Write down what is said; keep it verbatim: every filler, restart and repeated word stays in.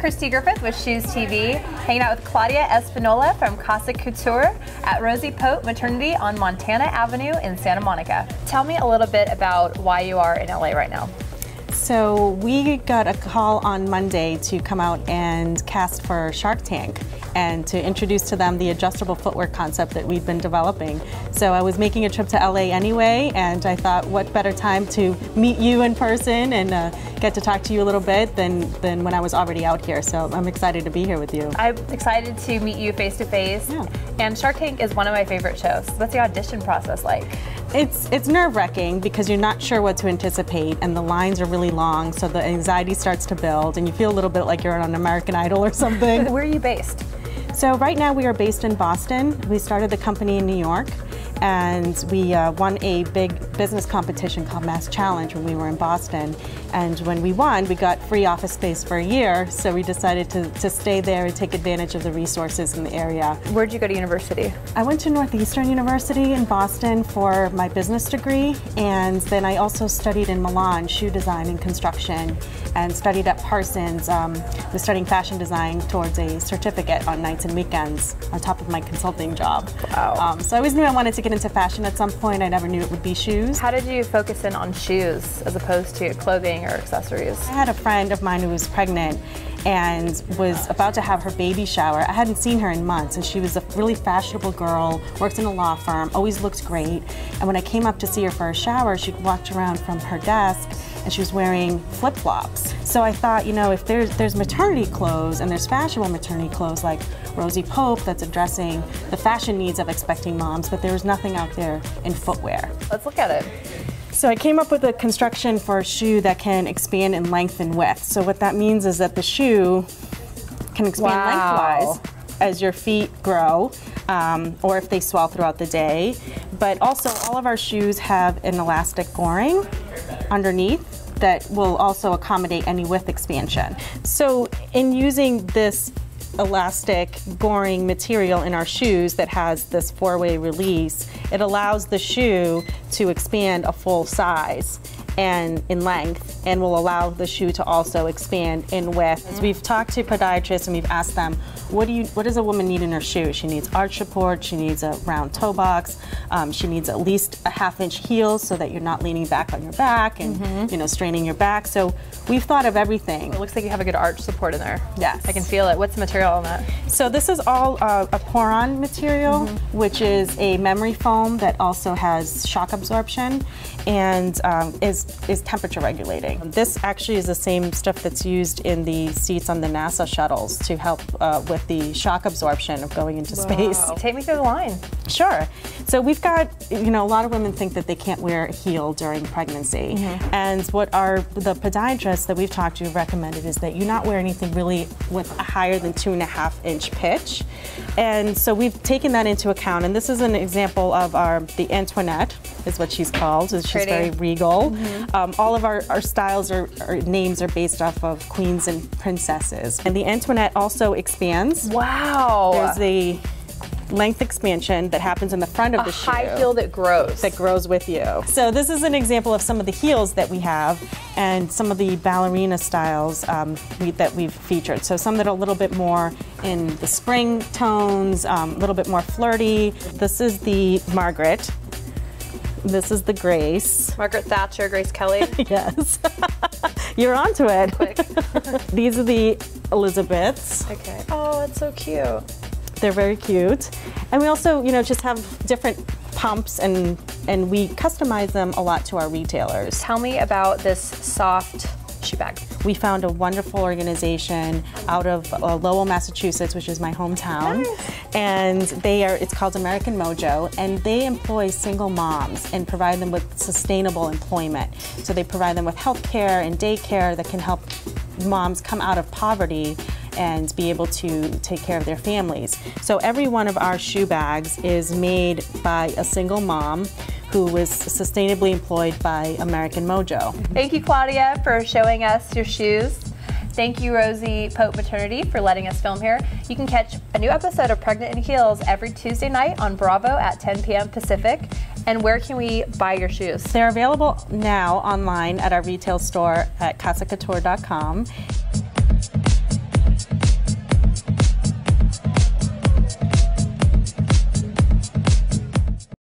Christy Griffith with Shoes T V, hanging out with Claudia Espinola from Casa Couture at Rosie Pope Maternity on Montana Avenue in Santa Monica. Tell me a little bit about why you are in L A right now. So we got a call on Monday to come out and cast for Shark Tank and to introduce to them the adjustable footwear concept that we've been developing. So I was making a trip to L A anyway, and I thought what better time to meet you in person and uh, get to talk to you a little bit than, than when I was already out here. So I'm excited to be here with you. I'm excited to meet you face to face. Yeah. And Shark Tank is one of my favorite shows. What's the audition process like? It's, it's nerve-wracking because you're not sure what to anticipate, and the lines are really long, so the anxiety starts to build and you feel a little bit like you're on American Idol or something. Where are you based? So right now we are based in Boston. We started the company in New York, and we uh, won a big business competition called Mass Challenge when we were in Boston. And when we won, we got free office space for a year, so we decided to, to stay there and take advantage of the resources in the area. Where'd you go to university? I went to Northeastern University in Boston for my business degree, and then I also studied in Milan, shoe design and construction, and studied at Parsons. Um, I was studying fashion design towards a certificate on nights and weekends on top of my consulting job. Wow. Um, so I always knew I wanted to get into fashion at some point. I never knew it would be shoes. How did you focus in on shoes as opposed to clothing or accessories? I had a friend of mine who was pregnant and was about to have her baby shower. I hadn't seen her in months, and she was a really fashionable girl, worked in a law firm, always looked great. And when I came up to see her for her shower, she walked around from her desk and she was wearing flip-flops. So I thought, you know, if there's, there's maternity clothes and there's fashionable maternity clothes like Rosie Pope that's addressing the fashion needs of expecting moms, but there was nothing out there in footwear. Let's look at it. So I came up with a construction for a shoe that can expand in length and width. So what that means is that the shoe can expand wow. lengthwise as your feet grow, um, or if they swell throughout the day. But also, all of our shoes have an elastic goring underneath that will also accommodate any width expansion. So in using this elastic goring material in our shoes that has this four-way release, it allows the shoe to expand a full size and in length, and will allow the shoe to also expand in width. Mm-hmm. We've talked to podiatrists and we've asked them, what do you, what does a woman need in her shoe? She needs arch support, she needs a round toe box, um, she needs at least a half inch heel so that you're not leaning back on your back and mm-hmm. you know, straining your back. So we've thought of everything. It looks like you have a good arch support in there. Yes. I can feel it. What's the material on that? So this is all uh, a Poron material, mm-hmm. which is a memory foam that also has shock absorption and um, is is temperature regulating. This actually is the same stuff that's used in the seats on the NASA shuttles to help uh, with the shock absorption of going into wow. space. Take me through the line. Sure. So we've got, you know, a lot of women think that they can't wear a heel during pregnancy. Mm-hmm. And what our, the podiatrists that we've talked to have recommended is that you not wear anything really with a higher than two and a half inch pitch. And so we've taken that into account. And this is an example of our, the Antoinette is what she's called. She's Pretty. very regal. Mm-hmm. Um, all of our, our styles or names are based off of queens and princesses. And the Antoinette also expands. Wow. There's the length expansion that happens in the front of the shoe. A high heel that grows. That grows with you. So this is an example of some of the heels that we have and some of the ballerina styles um, we, that we've featured. So some that are a little bit more in the spring tones, um, a little bit more flirty. This is the Margaret. This is the Grace. Margaret Thatcher, Grace Kelly. Yes. You're onto it. Quick. These are the Elizabeths. Okay. Oh, that's so cute. They're very cute. And we also, you know, just have different pumps, and, and we customize them a lot to our retailers. Tell me about this soft shoe bag. We found a wonderful organization out of uh, Lowell, Massachusetts, which is my hometown. Nice. And they are, it's called American Mojo, and they employ single moms and provide them with sustainable employment. So they provide them with health care and daycare that can help moms come out of poverty and be able to take care of their families. So every one of our shoe bags is made by a single mom who was sustainably employed by American Mojo. Thank you, Claudia, for showing us your shoes. Thank you, Rosie Pope Maternity, for letting us film here. You can catch a new episode of Pregnant in Heels every Tuesday night on Bravo at ten p m Pacific. And where can we buy your shoes? They're available now online at our retail store at casa couture dot com.